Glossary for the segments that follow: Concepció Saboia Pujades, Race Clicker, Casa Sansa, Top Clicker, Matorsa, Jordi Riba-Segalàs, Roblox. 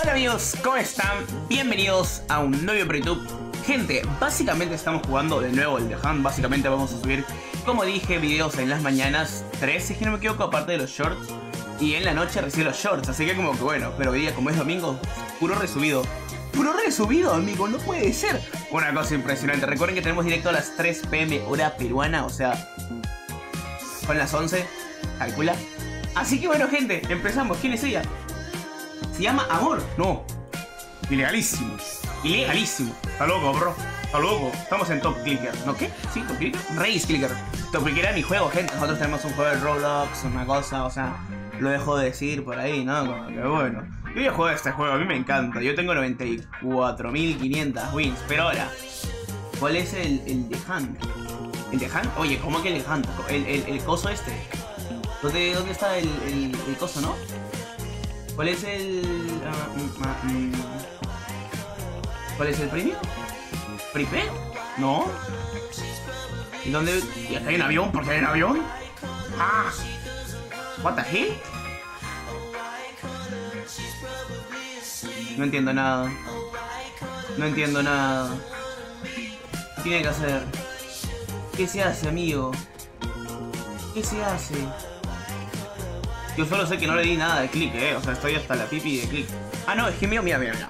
Hola amigos, ¿cómo están? Bienvenidos a un nuevo video por YouTube. Gente, básicamente estamos jugando de nuevo el The Hunt. Básicamente vamos a subir, como dije, videos en las mañanas 3, si no me equivoco, aparte de los shorts. Y en la noche recién los shorts, así que como que bueno. Pero hoy día, como es domingo, puro resubido. ¡Puro resubido, amigo! ¡No puede ser! Una cosa impresionante. Recuerden que tenemos directo a las 3 p.m. hora peruana, o sea, son las 11, calcula. Así que bueno, gente, empezamos. ¿Quién es ella? Se llama Amor. No, ilegalísimo. Ilegalísimo. Está loco, bro. Está loco. Estamos en Top Clicker. ¿No qué? Sí, Top Clicker. Race Clicker. Top Clicker era mi juego, gente. Nosotros tenemos un juego de Roblox, una cosa, o sea, lo dejo de decir por ahí, ¿no? Como que bueno. Yo ya he jugado este juego, a mí me encanta. Yo tengo 94.500 wins. Pero ahora, ¿cuál es el The Hunt? ¿El The Hunt? Oye, ¿cómo que el The Hunt? El coso este. ¿Dónde está el coso, no? ¿Cuál es el... ¿cuál es el premio? ¿Pripé? ¿No? ¿Y dónde...? ¿Y acá hay un avión? ¿Por qué hay un avión? ¡Ah! ¿What the hell? No entiendo nada. No entiendo nada. ¿Qué tiene que hacer? ¿Qué se hace, amigo? ¿Qué se hace? Yo solo sé que no le di nada de clic, o sea, estoy hasta la pipi de clic. Ah, no, es que mío, mira, mira, mira.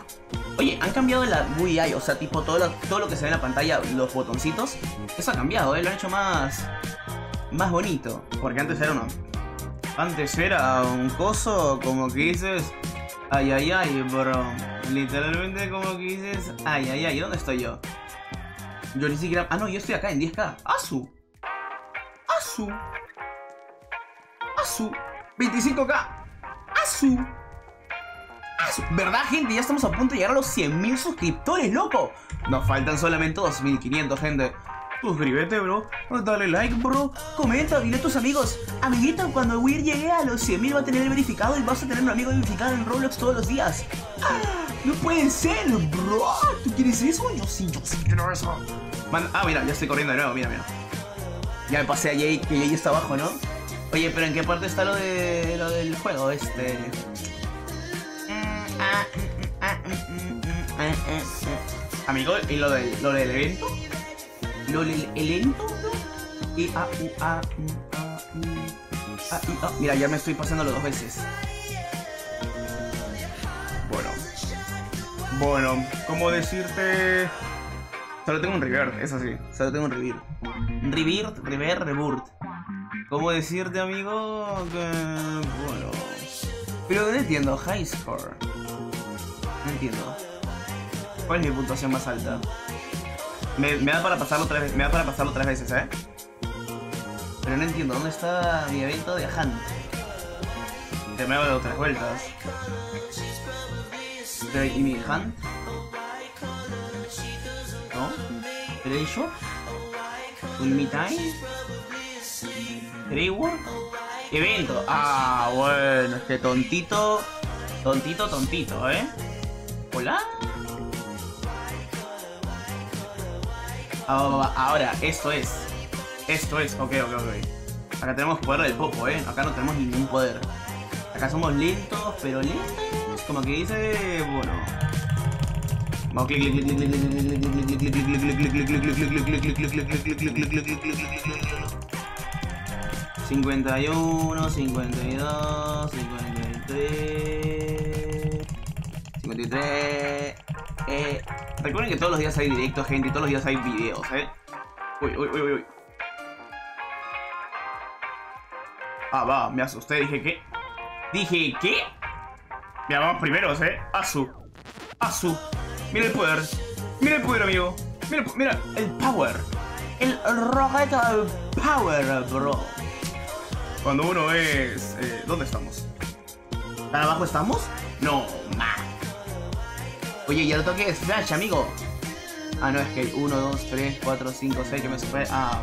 Oye, han cambiado la UI, o sea, tipo todo lo que se ve en la pantalla, los botoncitos. Eso ha cambiado, lo han hecho más bonito. Porque antes era uno. Antes era un coso, como que dices... Ay, ay, ay, bro. Literalmente como que dices... Ay, ay, ay, ¿dónde estoy yo? Yo ni siquiera... Ah, no, yo estoy acá en 10k. ¡Asu! ¡Asu! ¡Asu! ¡25k! ¡Asu! ¡Asu! ¿Verdad, gente? Ya estamos a punto de llegar a los 100.000 suscriptores, loco. Nos faltan solamente 2.500, gente. Suscríbete, bro. Dale like, bro. Comenta, dile a tus amigos. Amiguito, cuando Weir llegue a los 100.000 va a tener el verificado y vas a tener un amigo verificado en Roblox todos los días. ¡Ah! ¡No puede ser, bro! ¿Tú quieres eso? Yo sí quiero eso. Man, mira, ya estoy corriendo de nuevo, mira, mira. Ya me pasé a Jake, que Jake está abajo, ¿no? Oye, pero ¿en qué parte está lo del juego este? Amigo, ¿y lo del evento? El evento, mira, ya me estoy pasándolo 2 veces. Bueno, ¿cómo decirte? Solo tengo un revert, es así. Solo tengo un revert. Revert. ¿Cómo decirte, amigo? Que... bueno. Pero no entiendo, high score. No entiendo. ¿Cuál es mi puntuación más alta? Me da para pasarlo 3 veces, me da para pasarlo 3 veces, ¿eh? Pero no entiendo, ¿dónde está mi evento de Hunt? Te me hago 3 vueltas. Pero, ¿y mi Hunt? ¿No? ¿Treasure? ¿Un Me Time? ¿Reward? Evento. Ah, bueno, es que tontito. Tontito, ¿eh? ¿Hola? Ahora, esto es, ok. Acá tenemos poder del poco, acá no tenemos ningún poder. Acá somos lentos, pero lentos, como que dice, bueno. Vamos, clic. 51, 52, 53, 53, Recuerden que todos los días hay directos, gente, y todos los días hay videos, Uy. Ah, va, me asusté, dije, ¿qué? Mira, vamos primeros, Asu. Mira el poder. Mira el poder, amigo. Mira el power. El rocket power, bro. Cuando uno es... ¿dónde estamos? ¿Para abajo estamos? No, man. Oye, ya lo toqué Flash, amigo. Ah, no, es que hay 1, 2, 3, 4, 5, 6 que me superé. Ah,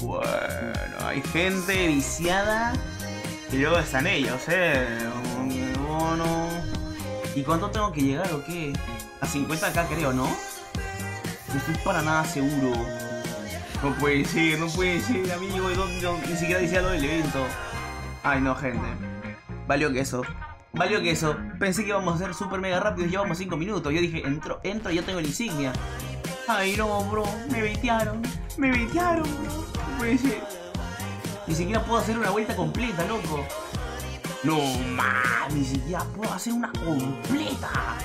bueno. Hay gente viciada. Y luego están ellos, Bueno. ¿Y cuánto tengo que llegar o qué? A 50k creo, ¿no? No estoy para nada seguro. No puede ser, amigo. Ni siquiera decía lo del evento. Ay, no, gente. Valió queso. Valió que eso. Pensé que íbamos a ser super mega rápidos. Llevamos 5 minutos. Yo dije, entro, ya tengo la insignia. Ay, no, bro. Me baitearon. Me baitearon, bro. No puede ser. Ni siquiera puedo hacer una vuelta completa, loco. No, man. Ni siquiera puedo hacer una completa.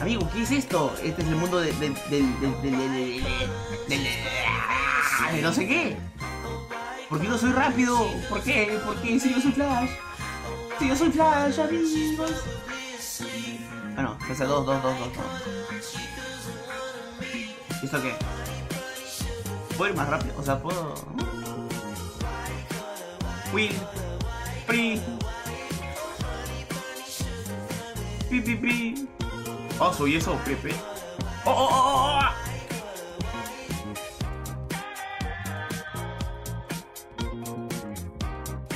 Amigo, ¿qué es esto? Este es el mundo de no sé qué. ¿Por qué no soy rápido? ¿Por qué? ¿Por qué? Si yo soy Flash. Si yo soy Flash, amigos. Ah, no. O sea, dos. ¿Esto qué? Puedo ir más rápido. O sea, puedo... Win. Free. Pi, pi, pi. Oh, soy eso, Pepe. Oh, oh, oh, oh.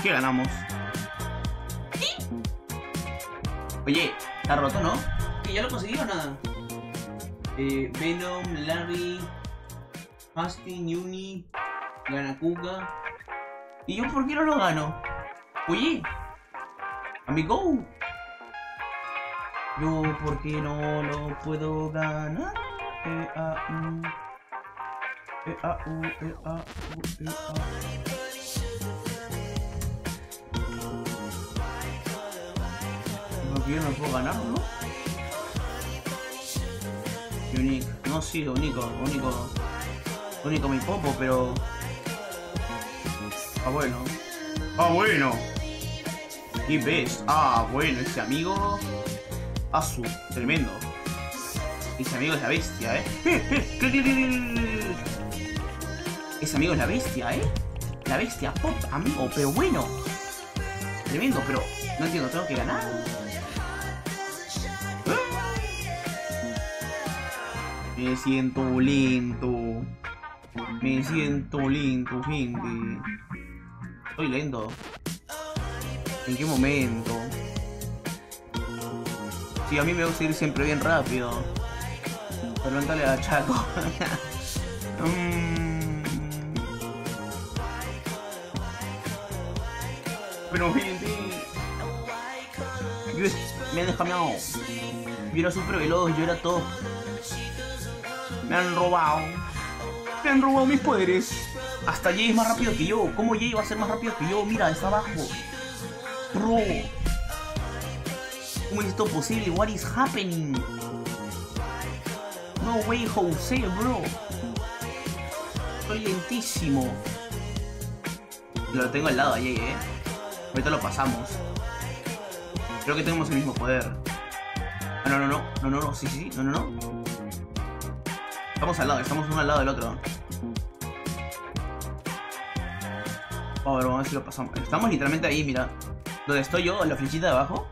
¿Qué ganamos? ¿Sí? Oye, está roto, ¿no? ¿Que ya lo conseguí o nada? Venom, Larry, Fasting, Uni, Ganakuga. ¿Y yo por qué no lo gano? Oye, amigo, yo por qué no lo puedo ganar. Yo no puedo ganar, ¿no? Unique, no, sí, único mi popo, pero... Ah, bueno. Ah, bueno. ¿Qué ves? Ah, bueno, ese amigo... Asu, tremendo. Ese amigo es la bestia, ¿eh? Ese amigo es la bestia, ¿eh? La bestia pop, amigo, pero bueno. Tremendo, pero... No entiendo, tengo que ganar. Me siento lento. Me siento lento, gente. Estoy lento. ¿En qué momento? Sí, a mí me gusta ir siempre bien rápido. Pregúntale a Chaco. Pero gente, me han descambiado. Yo era super veloz, yo era top. Me han robado. Me han robado mis poderes. Hasta Jay es más rápido que yo. ¿Cómo Jay va a ser más rápido que yo? Mira, está abajo. Bro. ¿Cómo es esto posible? What is happening? No way, Jose, bro. Estoy lentísimo. Lo tengo al lado a Jay, eh. Ahorita lo pasamos. Creo que tenemos el mismo poder. Ah, no, sí, no. Estamos al lado, estamos uno al lado del otro. A ver, vamos a ver si lo pasamos. Estamos literalmente ahí, mira. Donde estoy yo, en la flechita de abajo.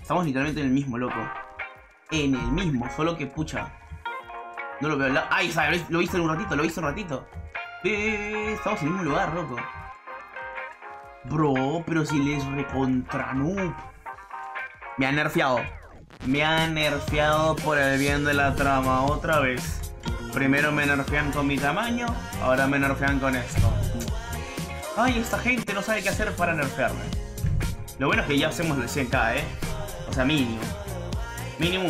Estamos literalmente en el mismo, loco. En el mismo, solo que pucha. No lo veo al lado. ¡Ay, sabe! Lo hice en un ratito, lo hice un ratito. Estamos en el mismo lugar, loco. Bro, pero si les recontra noob. Me han nerfeado. Me han nerfeado por el bien de la trama otra vez. Primero me nerfean con mi tamaño, ahora me nerfean con esto. Ay, esta gente no sabe qué hacer para nerfearme. Lo bueno es que ya hacemos el 100k, ¿eh? O sea, mínimo. Mínimo.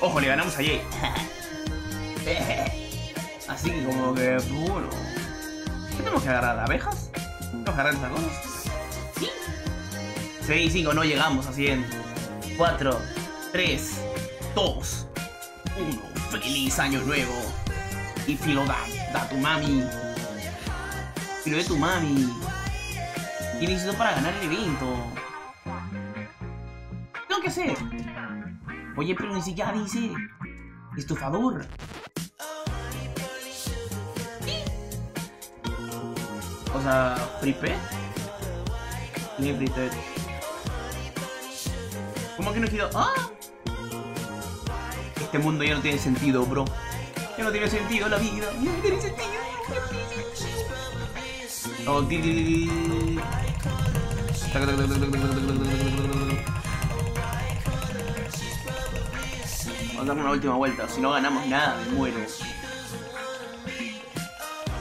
Ojo, le ganamos a Jay. Así que como que puro. ¿Qué tenemos que agarrar? ¿Abejas? ¿Tenemos que agarrar esas cosas? ¿Sí? 6 y 5, no llegamos a 100. 4, 3, 2, 1. ¡Feliz año nuevo! Y Filodan, da tu mami. Filo de tu mami. ¿Qué necesito para ganar el evento? ¿Qué tengo que hacer? Oye, pero ni siquiera dice estofador. ¿Sí? O sea, fripe. Librite. ¿Cómo que no quiero? ¡Ah! Este mundo ya no tiene sentido, bro. Ya no tiene sentido la vida. Ya no tiene sentido. Oh, vamos a dar una última vuelta. Si no ganamos nada, me muero.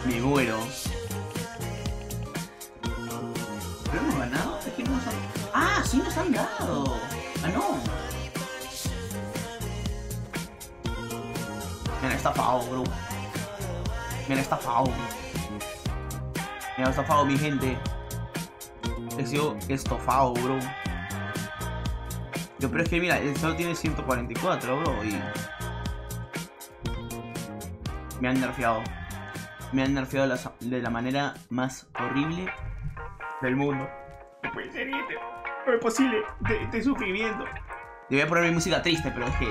Me muero. ¿Pero hemos ganado? Es que no hemos ganado. ¡Ah! sí nos han dado. Ah, no. Me han estafado, bro. Me han estafado. Me han estafado, mi gente. He sido estofado, bro. Yo, pero es que mira, el solo tiene 144, bro. Y me han nerfeado. Me han nerfeado de la manera más horrible del mundo. No puede ser, gente. No es posible. Estoy sufriendo. Debía poner mi música triste, pero es que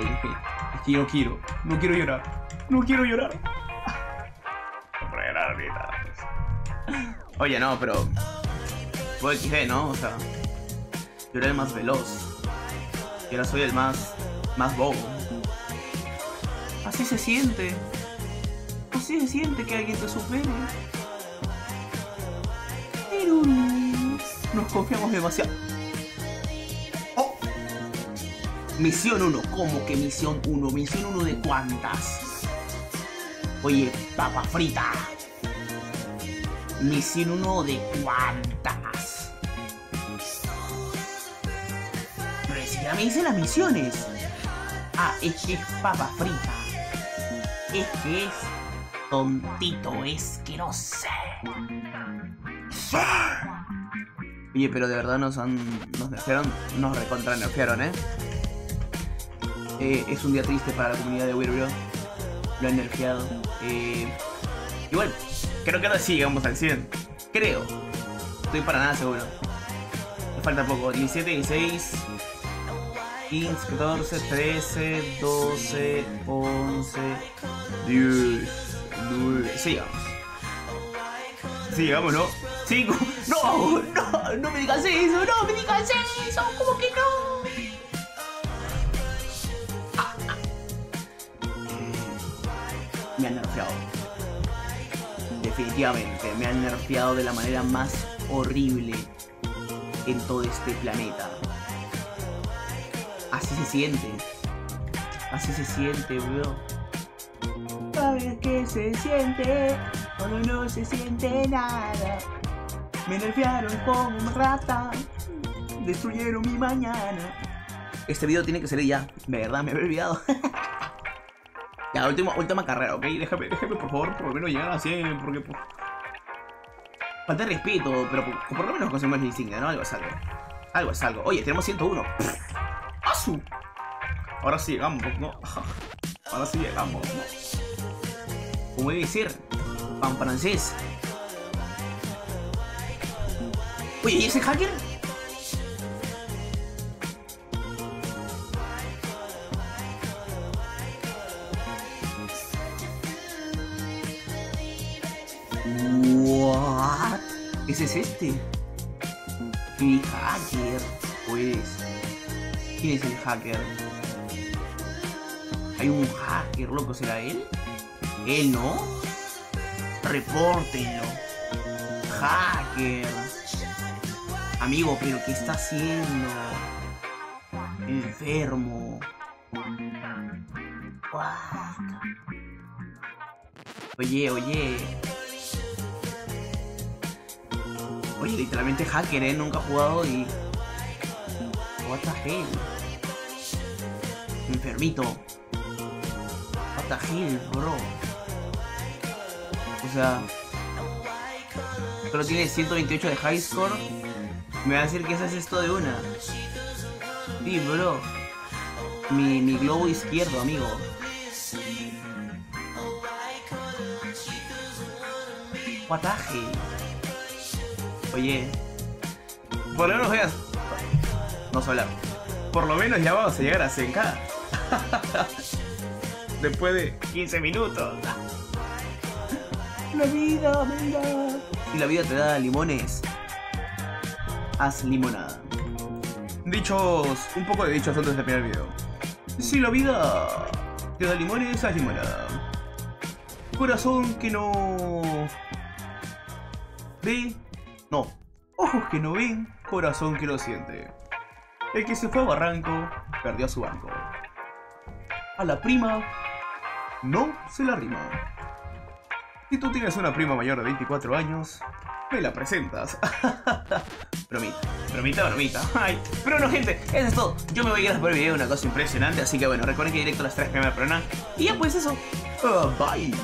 yo quiero. No quiero llorar. No quiero llorar. No puedo llorar ahorita. Oye, no, pero fue XG, ¿no? O sea, yo era el más veloz. Y ahora soy el más bobo. Así se siente. Así se siente que alguien te supere. Pero nos confiamos demasiado. ¡Oh! Misión 1. ¿Cómo que misión 1? ¿Misión 1 de cuántas? Oye, papa frita. Misión 1 de cuántas. Pero ni siquiera me dicen las misiones. Ah, es que es papa frita. Es que es tontito, es que no sé. ¡Sí! Oye, pero de verdad nos recontra nerfearon, es un día triste para la comunidad de Weird Bro. Lo han nerfeado. Igual, creo que ahora sí llegamos al 100. Creo. Estoy para nada seguro. Nos falta poco. 17, 16, 15, 14, 13, 12, 11, 10, 9. Sí llegamos. Sí llegamos, ¿no? 5. ¡No! ¡No! ¡No me digas eso! ¡No me digas eso! ¿Cómo que no? Ah, ah. Me han nerfeado. Definitivamente, me han nerfeado de la manera más horrible en todo este planeta. Así se siente, bro. ¿Sabes qué se siente? Cuando no se siente nada. Me nerfearon como un rata, destruyeron mi mañana. Este video tiene que salir ya, de verdad, me había olvidado. Ya, última carrera, ¿ok? Déjame, por favor, por lo menos llegar a 100, porque... Falta respeto, pero por lo menos conseguimos el distingue, ¿no? Algo es algo. Algo es algo. Oye, tenemos 101. ¡Asu! Ahora sí llegamos, ¿no? Ahora sí llegamos, ¿no? Como debe ser. Pan francés. Oye, ¿y ese hacker? What? ¿Ese es este? ¿Qué hacker? Pues... ¿quién es el hacker? ¿Hay un hacker, loco? ¿Será él? ¿Él no? Repórtenlo. Hacker. Amigo, ¿pero qué está haciendo? Enfermo. What? Oye. Oye, literalmente hacker, nunca ha jugado y... What the hell? Enfermito. What the hell, bro. O sea... Solo tiene 128 de high score. Me va a decir que ese es esto de una. Sí, bro. Mi globo izquierdo, amigo. What the hell? Oye, por lo menos veas. No sé hablar. Por lo menos ya vamos a llegar a 100k. Después de 15 minutos. La vida, mira. Y la vida te da limones. Haz limonada. Un poco de dichos antes del primer video. Si la vida te da limones, haz limonada. Corazón que no... ve. No, ojos que no ven, corazón que no siente. El que se fue a barranco, perdió a su banco. A la prima, no se la rima. Si tú tienes una prima mayor de 24 años, me la presentas. Bromita, bromita, bromita. Ay, pero bueno, gente, eso es todo. Yo me voy a ir por el video, una cosa impresionante. Así que bueno, recuerden que directo a las 3 PM. Y ya pues eso. Bye.